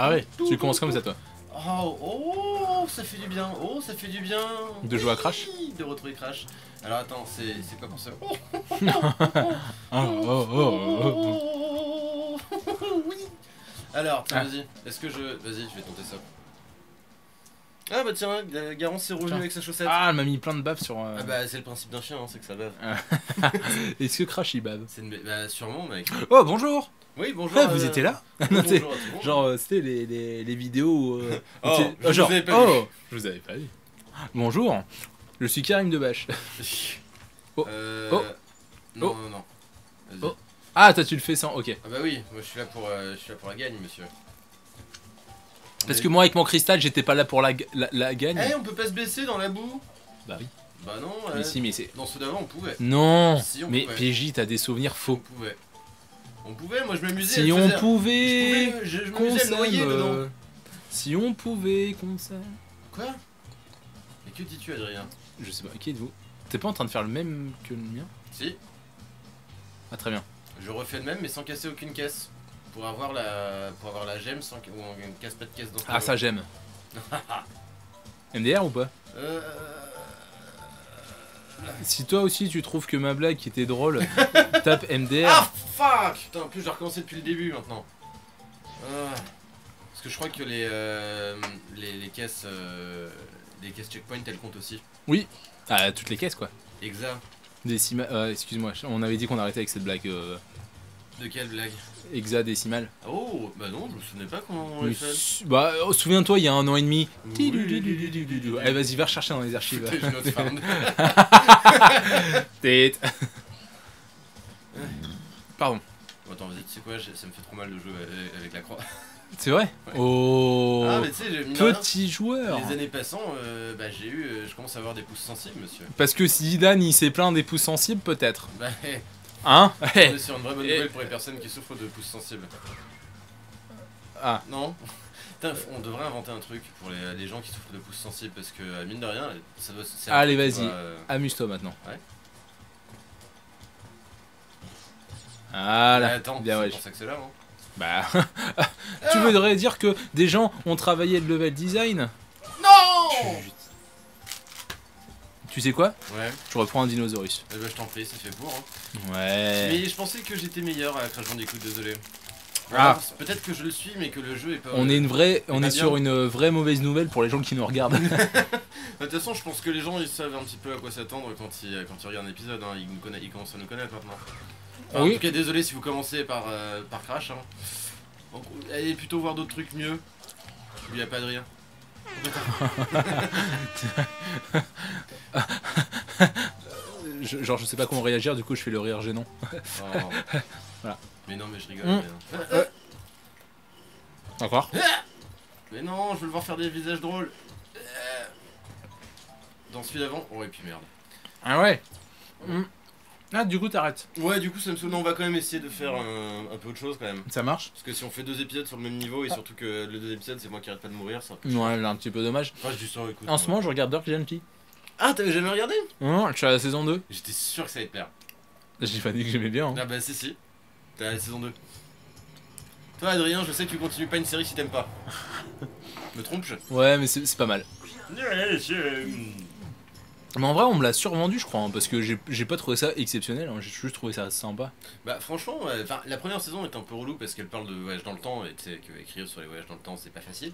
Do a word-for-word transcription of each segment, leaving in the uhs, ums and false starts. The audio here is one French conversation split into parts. Ah ouais, tout, tu tout, commences tout, comme ça toi. Oh, oh, ça fait du bien, oh, ça fait du bien. De jouer à Crash, de retrouver Crash. Alors attends, c'est quoi pour ça? Oh, oh, oh, oh, oui. Alors, tiens, vas-y, est-ce que je... Vas-y, je vais tenter ça. Ah bah tiens, Garance s'est revenu avec sa chaussette. Ah, elle m'a mis plein de bave sur... Ah bah c'est le principe d'un chien, c'est que ça bave. Est-ce que Crash il bave? Bah sûrement, mec. Oh, bonjour. Oui, bonjour. Ah, vous euh... étiez là? Bonjour, bonjour, bonjour. Genre, euh, c'était les, les, les vidéos où... Euh, oh, je genre, vous avais pas oh, vu. Je vous avais pas vu. Bonjour, je suis Karim Debache. Oh, euh... oh, non, oh, non, non. Oh. Ah, toi, tu le fais sans... Ok. Ah bah oui, moi, je suis là pour, euh, je suis là pour la gagne, monsieur. Parce mais... que moi, avec mon cristal, j'étais pas là pour la, la, la gagne. Eh, hey, on peut pas se baisser dans la boue? Bah oui. Bah non. Mais euh... si, mais c'est... Dans ceux d'avant, on pouvait. Non, si, on mais pouvait. P J, t'as des souvenirs faux. On pouvait. On pouvait, moi je m'amusais. Si on pouvait, je m'amusais à le noyer dedans. Si on pouvait, concert. Quoi? Et que dis-tu, Adrien? Je sais pas, qui êtes-vous? T'es pas en train de faire le même que le mien? Si. Ah, très bien. Je refais le même, mais sans casser aucune caisse. Pour avoir la, pour avoir la gemme, sans ou on ne casse pas de caisse dans. Ah, ça j'aime. M D R ou pas? Euh... Si toi aussi tu trouves que ma blague qui était drôle, tape M D R. Ah fuck! Putain, en plus je dois recommencer depuis le début maintenant. Ah. Parce que je crois que les, euh, les, les caisses euh, les caisses checkpoint elles comptent aussi. Oui, ah, toutes les caisses quoi. Exact. Décima... Euh, excuse-moi, on avait dit qu'on arrêtait avec cette blague. Euh... De quelle blague? Hexadécimale. Oh, bah non, je me souvenais pas comment on l'a fait. Bah, oh, souviens-toi, il y a un an et demi. Oui. Allez, vas-y, va rechercher dans les archives. Putain, je note farm. Tête. Pardon. Attends, vas-y, tu sais quoi, ça me fait trop mal de jouer avec la croix. C'est vrai? Ouais. Oh, ah, mais tu sais, petit joueur. Les années passant, euh, bah, j'ai eu, euh, je commence à avoir des pouces sensibles, monsieur. Parce que si Zidane, il s'est plaint des pouces sensibles, peut-être. Bah, hein? On est sur une vraie bonne nouvelle pour les personnes qui souffrent de pouces sensibles. Ah. Non? On devrait inventer un truc pour les, les gens qui souffrent de pouces sensibles parce que, mine de rien, ça doit... Allez, vas-y, euh... amuse-toi maintenant. Ouais. Ah là, attends, bien ouais. Ça que c'est là, non? Bah, tu ah voudrais dire que des gens ont travaillé le level design? Non! Tu sais quoi? Ouais. Je reprends un dinosaurus. Eh ben, je t'en prie, c'est fait pour. Hein. Ouais. Mais je pensais que j'étais meilleur à Crash Bandicoot, désolé. Ah. Peut-être que je le suis, mais que le jeu est pas. On est une vraie, on est sur une vraie mauvaise nouvelle pour les gens qui nous regardent. De toute façon, je pense que les gens ils savent un petit peu à quoi s'attendre quand ils quand ils regardent l'épisode. Hein. Ils, conna... ils commencent à nous connaître maintenant. Enfin, oui. En tout cas, désolé si vous commencez par euh, par Crash. Hein. Donc, allez plutôt voir d'autres trucs mieux. Il n'y a pas de rien. je, genre je sais pas comment réagir, du coup je fais le rire gênant. Oh. Voilà. Mais non mais je rigole. Mmh. Euh. Encore. Mais non, je veux le voir faire des visages drôles. Dans celui d'avant, oh et puis merde. Ah ouais. Mmh. Ah du coup t'arrêtes. Ouais du coup ça me saoule, on va quand même essayer de faire un, un peu autre chose quand même. Ça marche? Parce que si on fait deux épisodes sur le même niveau et ah. surtout que le deux épisodes c'est moi qui arrête pas de mourir ça. Ouais là un petit peu dommage. Enfin, je dis ça, écoute, en ce moment je regarde Dirk Gently. Ah t'avais jamais regardé? Non, je suis à la saison deux. J'étais sûr que ça allait te plaire. J'ai pas dit que j'aimais bien hein. Ah bah si si, t'es à la saison deux. Toi Adrien je sais que tu continues pas une série si t'aimes pas. Me trompe-je? Ouais mais c'est pas mal. Mais en vrai, on me l'a survendu, je crois, hein, parce que j'ai pas trouvé ça exceptionnel, hein, j'ai juste trouvé ça sympa. Bah, franchement, euh, la première saison est un peu relou parce qu'elle parle de voyage dans le temps, et tu sais, qu'écrire sur les voyages dans le temps, c'est pas facile.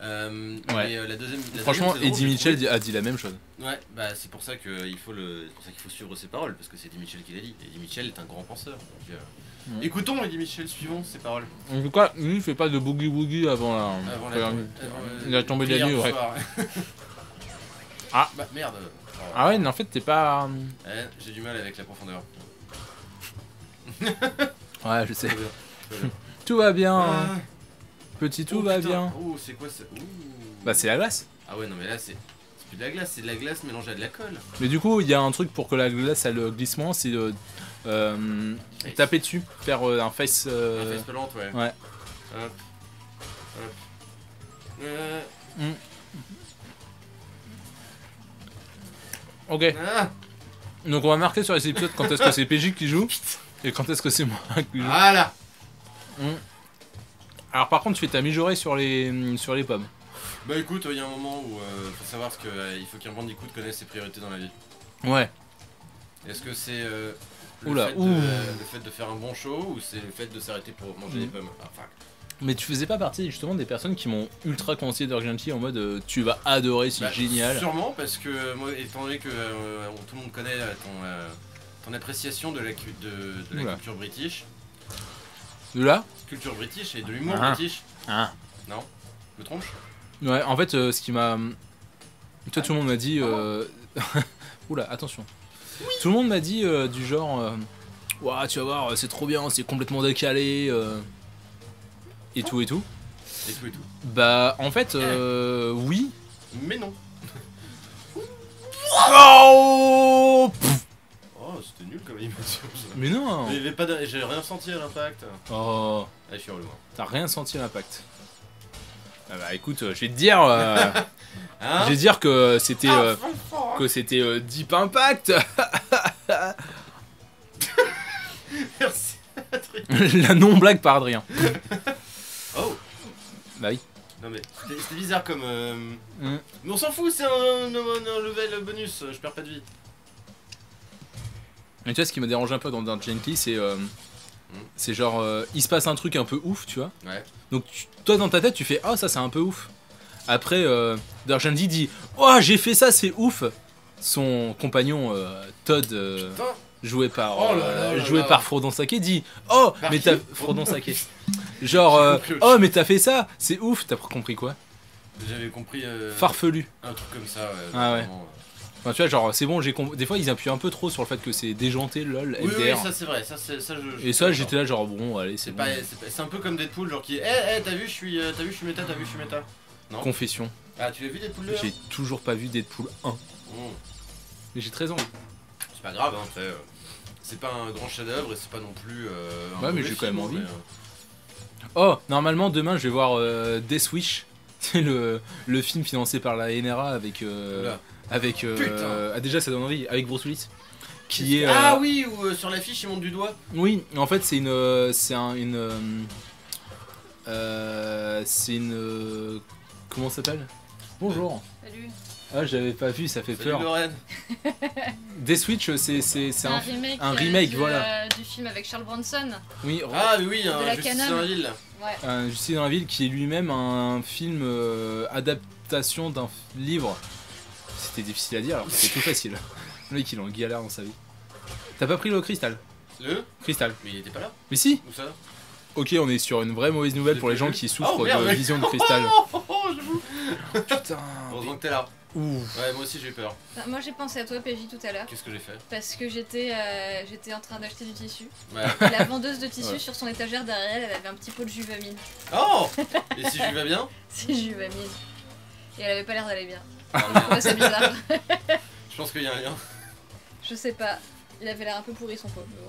Euh, ouais. Mais euh, la deuxième. La franchement, deuxième saison, Eddy Mitchell trouvé... a dit la même chose. Ouais, bah, c'est pour ça qu'il faut, le... qu'il faut suivre ses paroles, parce que c'est Eddy Mitchell qui l'a dit. Eddy Mitchell est un grand penseur. Donc, euh... ouais. Écoutons Eddy Mitchell, suivons ses paroles. En tout cas, lui, il fait pas de boogie boogie avant la. Avant la... la... Avant la... Il a tombé de la nuit, ouais. Ah bah merde. Ah ouais, mais en fait t'es pas... Euh, j'ai du mal avec la profondeur. Ouais, je sais. Tout va bien. Tout va bien. Ah. Petit tout oh, va putain. bien. Oh, c'est quoi ça? Ouh. Bah c'est la glace. Ah ouais, non mais là c'est plus de la glace, c'est de la glace mélangée à de la colle. Mais du coup, il y a un truc pour que la glace ait le glissement, c'est de euh, taper dessus, faire euh, un face... Euh... Un face pelante, ouais. Ouais. Hop. Hop. Euh... Mm. Ok. Ah. Donc on va marquer sur les épisodes quand est-ce que c'est P J qui joue et quand est-ce que c'est moi qui joue. Voilà. Mmh. Alors par contre, tu t'es amélioré sur les, sur les pommes. Bah écoute, il y a un moment où euh, faut savoir ce que euh, il faut qu'un bandicoot connaisse ses priorités dans la vie. Ouais. Est-ce que c'est euh, le, Oula, fait de, euh, le fait de faire un bon show ou c'est le fait de s'arrêter pour manger mmh. des pommes? Enfin. Mais tu faisais pas partie justement des personnes qui m'ont ultra conseillé d'Urgenty en mode euh, tu vas adorer, c'est bah, génial. Sûrement parce que euh, moi, étant donné que euh, tout le monde connaît euh, ton, euh, ton appréciation de la, cu de, de la culture british. De la culture british et de l'humour ah. british. Ah. Non, je me trompe? Ouais, en fait, euh, ce qui m'a. Toi, tout le monde m'a dit. Euh... Oula, attention. Oui. Tout le monde m'a dit euh, du genre. Euh... Ouah, tu vas voir, c'est trop bien, c'est complètement décalé. Euh... Et tout et tout. Et tout et tout. Bah, en fait, euh, oui. Mais non. Oh, oh c'était nul comme animation. Mais non. J'ai rien senti à l'impact. Oh. Allez, je suis relou. T'as rien senti à l'impact. Ah bah écoute, euh, je vais te dire, euh, hein je vais te dire que c'était euh, que c'était euh, Deep Impact. Merci. La non blague par Adrien. Oh. Bah oui. Non mais c'était bizarre comme. Euh... Mm. Mais on s'en fout, c'est un, un, un level bonus. Je perds pas de vie. Mais tu vois, ce qui me dérange un peu dans Genki, c'est euh... C'est genre, euh, il se passe un truc un peu ouf, tu vois. Ouais. Donc, tu, toi dans ta tête, tu fais ah, oh, ça c'est un peu ouf. Après, euh, Darjendi dit oh, j'ai fait ça, c'est ouf. Son compagnon euh, Todd, euh, joué par, oh là là, euh, là joué là. par Frodon Sake, dit oh, par mais t'as. Frodon Sake. Genre, euh, oh, mais t'as fait ça, c'est ouf. T'as compris quoi? J'avais compris. Euh, Farfelu. Un truc comme ça, ouais. Ah ouais. Enfin, tu vois, genre, c'est bon, j'ai compris. Des fois, ils appuient un peu trop sur le fait que c'est déjanté, lol, oui, F D R. Oui, ça c'est vrai, ça, ça je, je. Et ça, j'étais là, genre, bon, allez, c'est bon. C'est un peu comme Deadpool, genre qui est, eh, eh, t'as vu, je suis méta, t'as vu, je suis méta, t'as vu, je suis méta. Non. Confession. Ah, tu l'as vu Deadpool deux? J'ai toujours pas vu Deadpool un. Mmh. Mais j'ai treize ans. C'est pas grave, hein, euh, c'est pas un grand chef-d'œuvre et c'est pas non plus. Euh, un ouais, mais j'ai quand même envie. Mais, euh... Oh, normalement, demain, je vais voir euh, Death Wish. C'est le, le film financé par la N R A avec. Euh, là. Avec euh, ah déjà ça donne envie, avec Bruce Willis qui est ah euh, oui ou euh, sur l'affiche il monte du doigt. Oui, en fait c'est une c'est un, une euh, c'est une comment ça s'appelle? Bonjour. Salut. Ah j'avais pas vu, ça fait Salut peur. Lorenz. Des Switch c'est c'est c'est un, un remake, un remake du, voilà. Euh, du film avec Charles Bronson. Oui. Ah oui, un hein, Justice dans la ville. Ouais. Un Justice dans la ville qui est lui-même un film euh, adaptation d'un livre. C'était difficile à dire alors que c'était tout facile. Le mec il est en galère dans sa vie. T'as pas pris le cristal? Le cristal? Mais il était pas là. Mais si. Où ça? Ok, on est sur une vraie mauvaise nouvelle pour les gens qui souffrent oh, merde, de vision de cristal. Oh, oh, je putain. Heureusement que t'es là. Ouf. Ouais, moi aussi j'ai eu peur. Enfin, moi j'ai pensé à toi Péji tout à l'heure. Qu'est-ce que j'ai fait? Parce que j'étais euh, j'étais en train d'acheter du tissu. Ouais. La vendeuse de tissu ouais. sur son étagère derrière elle, elle avait un petit pot de Juvamine. Oh. Et si Juvamine bien? Si Juvamine. Et elle avait pas l'air d'aller bien. Ouais, c'est bizarre. Je pense qu'il y a un lien. Je sais pas. Il avait l'air un peu pourri son pot. Mais bon.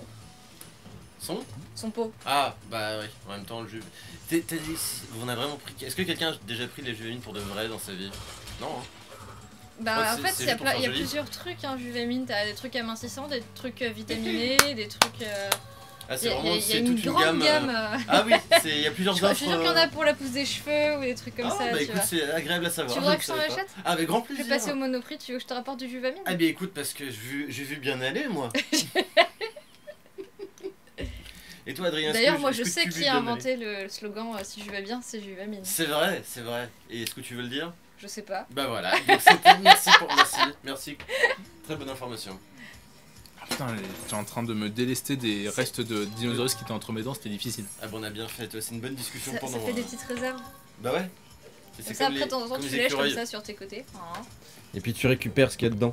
Son Son pot. Ah, bah oui. En même temps, le jus. T'as dit. On a vraiment pris. Est-ce que quelqu'un a déjà pris les Juvamines pour de vrai dans sa vie? Non. Hein. Bah en fait, il y a, pla... y a plusieurs trucs. Hein, Juvamine, t'as des trucs amincissants, des trucs vitaminés, des trucs. Euh... Ah, c'est vraiment y a une, toute une grande gamme. gamme euh... Ah oui, il y a plusieurs offres. Je suis sûr qu'il y en a pour la pousse des cheveux ou des trucs comme ah, ça. Ah bah écoute, c'est agréable à savoir. Tu voudrais que je t'en achète? Ah, avec grand plaisir. Je vais passer au Monoprix, tu veux que je te rapporte du Juvamine? Ah bah écoute, parce que j'ai vu bien aller moi. Et toi, Adrien? D'ailleurs, moi je sais qui a inventé le slogan euh, si je vais bien, c'est Juvamine. C'est vrai, c'est vrai. Et est-ce que tu veux le dire? Je sais pas. Bah voilà. Donc, merci pour. Merci, merci. Très bonne information. Putain, t'es en train de me délester des restes de dinosaures qui étaient entre mes dents, c'était difficile. Ah bon, on a bien fait, c'est une bonne discussion ça, pendant... Ça fait euh... des petites réserves. Bah ouais. C'est ça, après, de temps en temps, tu lèches comme ça sur tes côtés. Oh. Et puis tu récupères ce qu'il y a dedans.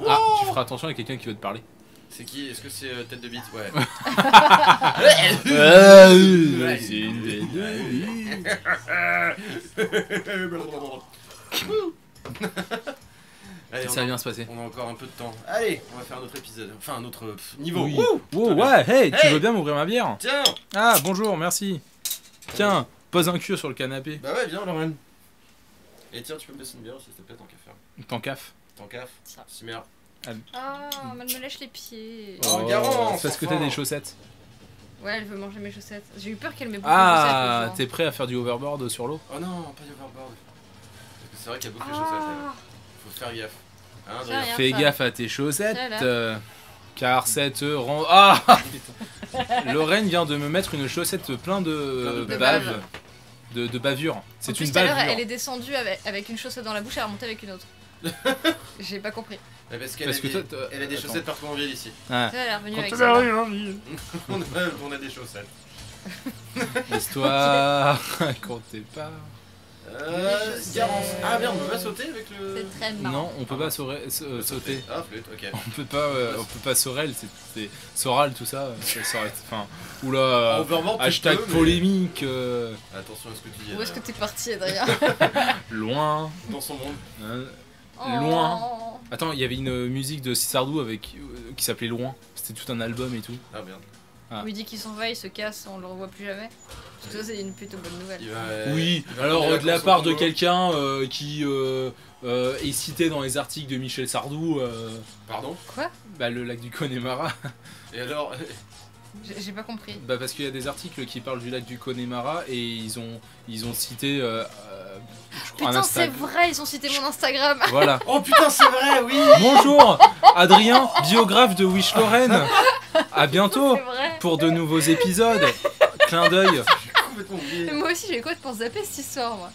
Oh ah, tu feras attention à quelqu'un qui veut te parler. C'est qui? Est-ce que c'est euh, tête de bite? Ouais. Ouais, c'est une tête de bite. Allez, ça va bien se passer. On a encore un peu de temps. Allez, on va faire un autre épisode. Enfin, un autre niveau. Oui. Ouh, oh, ouais, hey, hey, tu veux bien m'ouvrir ma bière? Tiens. Ah, bonjour, merci. Tiens, ouais. Pose un cul sur le canapé. Bah ouais, viens, Lorenz. Et tiens, tu peux me passer une bière, s'il te plaît, tant qu'à faire. Tant caf. Tant caf. C'est merde. Ah, on me lâche les pieds. Oh, oh garance. Parce que t'as des chaussettes. Ouais, elle veut manger mes chaussettes. J'ai eu peur qu'elle m'ait bouffé mes chaussettes. Ah, t'es prêt à faire du hoverboard sur l'eau? Oh non, pas du hoverboard. C'est vrai qu'il y a beaucoup de chaussettes. Faut faire gaffe. Hein, faire Fais gaffe, gaffe à tes chaussettes. Euh, car cette ronde. Ah putain. Lorenz vient de me mettre une chaussette plein de, de bave. bave. De, de bavure. C'est une bavure. Elle est descendue avec, avec une chaussette dans la bouche et elle est remontée avec une autre. J'ai pas compris. Parce qu'elle a, a des chaussettes partout en ville ici. Ah. Elle est revenue avec ça. on, a, on a des chaussettes. L'histoire, comptez pas. Euh, Garance. Ah merde, on peut pas sauter avec le. C'est très marrant. Non, on peut pas sauter. Ah, flûte, ok. On peut pas, euh, on peut pas sorel, c'est soral tout ça. Enfin, oula. Overboard, hashtag peux, polémique. Mais... Euh... Attention à ce que tu dis. Où est-ce que t'es parti, Adrien? Loin. Dans son monde. Euh, oh. Loin. Attends, il y avait une musique de Sardou avec euh, qui s'appelait Loin. C'était tout un album et tout. Ah merde. Ah. Où il dit qu'il s'en va, il se casse, on le revoit plus jamais. Tout ça, c'est une plutôt bonne nouvelle. Va... Oui, alors euh, de la part de quelqu'un euh, qui euh, euh, est cité dans les articles de Michel Sardou. Euh... Pardon? Quoi? Bah, le lac du Connemara. Et alors? J'ai pas compris. Bah, parce qu'il y a des articles qui parlent du lac du Connemara et ils ont, ils ont cité. Euh, Putain, c'est vrai, ils ont cité mon Instagram. Voilà. Oh putain, c'est vrai, oui. Bonjour, Adrien, biographe de Wish Lorenz. À bientôt pour de nouveaux épisodes. Clin d'œil. Moi aussi, j'ai quoi pour zapper cette histoire, moi.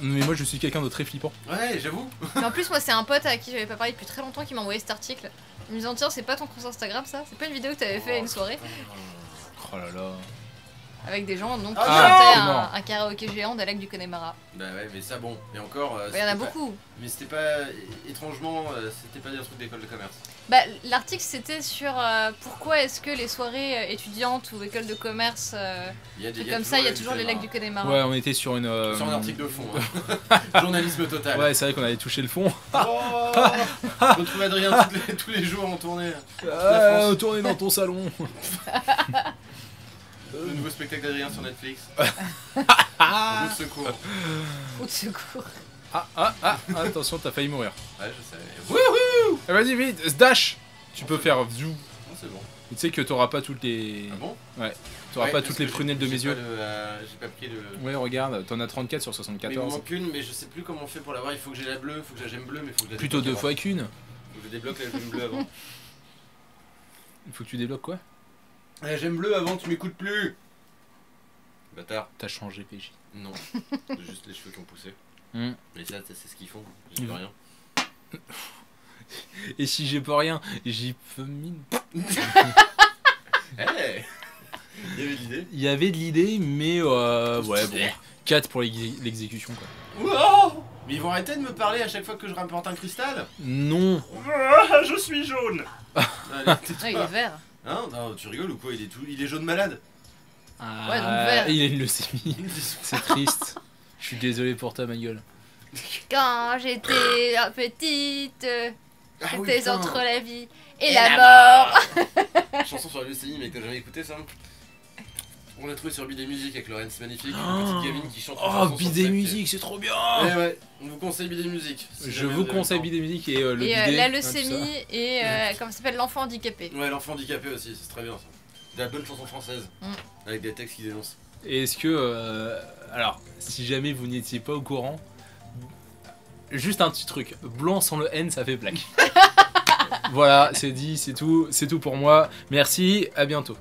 Mais moi, je suis quelqu'un de très flippant. Ouais, j'avoue. En plus, moi, c'est un pote à qui j'avais pas parlé depuis très longtemps qui m'a envoyé cet article. Il me disait, tiens, c'est pas ton compte Instagram, ça? C'est pas une vidéo que t'avais fait à une soirée? Oh là là. Avec des gens, donc, qui chantaient un, un karaoké géant des lacs du Connemara. Bah ouais, mais ça, bon, et encore... Euh, bah, il y en a beaucoup. Pas... Mais c'était pas... Étrangement, euh, c'était pas des trucs d'école de commerce. Bah, l'article, c'était sur euh, pourquoi est-ce que les soirées étudiantes ou écoles de commerce, euh, y a des, y a comme ça, il y a toujours les lacs du Connemara. Ouais, on était sur une... Euh, sur un article de fond, hein. Journalisme total. Ouais, c'est vrai qu'on avait touché le fond. Oh, on retrouve Adrien les, tous les jours en tournée. Ah, en tournée dans ton salon. Le nouveau spectacle d'Adrien sur Netflix. Roue de secours. Roue de secours. Ah, ah, ah, attention, t'as failli mourir. Ouais, je sais. Wouhou! Vas-y, vite, dash! Tu peux faire view. Non, c'est bon. Tu sais que t'auras pas toutes les. Ah bon? Ouais. T'auras pas toutes les prunelles de mes yeux. J'ai pas pris le. Ouais, regarde, t'en as trente-quatre sur soixante-quatorze. Il m'en manque une, mais je sais plus comment on fait pour l'avoir. Il faut que j'ai la bleue, faut que j'ai la gemme bleue, mais faut que. Plutôt deux fois qu'une. Faut que je débloque la gemme bleue avant. Il faut que tu débloques quoi? Ah, j'aime bleu avant, tu m'écoutes plus! Bâtard. T'as changé, Péji. Non, juste les cheveux qui ont poussé. Mm. Mais ça, c'est ce qu'ils font, j'ai pas mm. rien. Et si j'ai pas rien, j'y peux mine. Hey. Il y avait de l'idée. Il y avait de l'idée, mais euh, ouais, bon. quatre pour l'exécution, quoi. Wow. Mais ils vont arrêter de me parler à chaque fois que je rapporte un cristal? Non. Je suis jaune. Allez, tais-toi. Il est vert. Hein, non, tu rigoles ou quoi? Il est tout, il est jaune malade. Ah, ouais, donc vert. Il a une leucémie. C'est triste. Je suis désolé pour ta ma gueule. Quand j'étais petite, ah, j'étais oui, entre la vie et, et la, la mort. mort. Chanson sur la leucémie, mais que t'as jamais écouté ça? On l'a trouvé sur Bidémusique avec Lorenz Magnifique, oh, une petite gamine qui chante. Oh, Bidémusique, c'est trop bien. Ouais, ouais, on vous conseille Bidémusique. Si je vous conseille Bidémusique et euh, le et, euh, bidé, la leucémie hein, et euh, ouais, comment s'appelle, l'enfant handicapé. Ouais, l'enfant handicapé aussi, c'est très bien ça. De la bonne chanson française, mm, avec des textes qui dénoncent. Et est-ce que, euh, alors, si jamais vous n'étiez pas au courant, juste un petit truc, blanc sans le N, ça fait plaque. Voilà, c'est dit, c'est tout, c'est tout pour moi. Merci, à bientôt.